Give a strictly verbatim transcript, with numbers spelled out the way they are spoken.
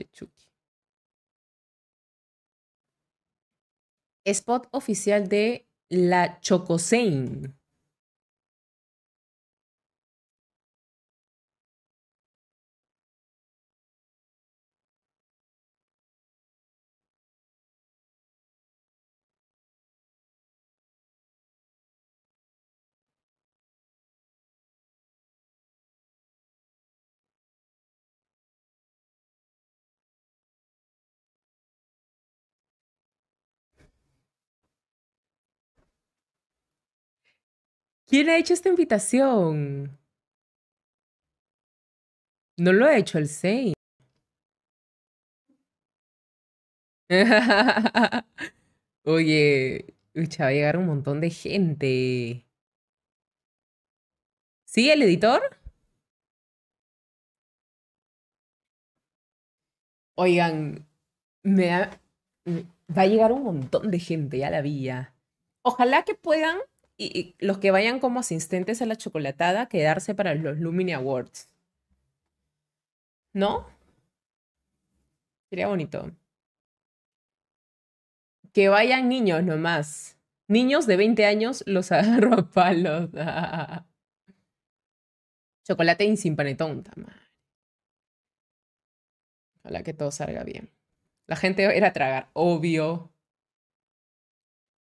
de Chucky. Spot oficial de la Chocozeein. ¿Quién ha hecho esta invitación? No lo ha hecho el Sein. Oye, ucha, va a llegar un montón de gente. ¿Sí, el editor? Oigan, me da... va a llegar un montón de gente, ya la vi ya. Ojalá que puedan... Y, y los que vayan como asistentes a la chocolatada, quedarse para los Lumine Awards. ¿No? Sería bonito. Que vayan niños nomás. Niños de veinte años los agarro a palos. Chocolate y sin panetón. Ojalá que todo salga bien. La gente era a tragar, obvio.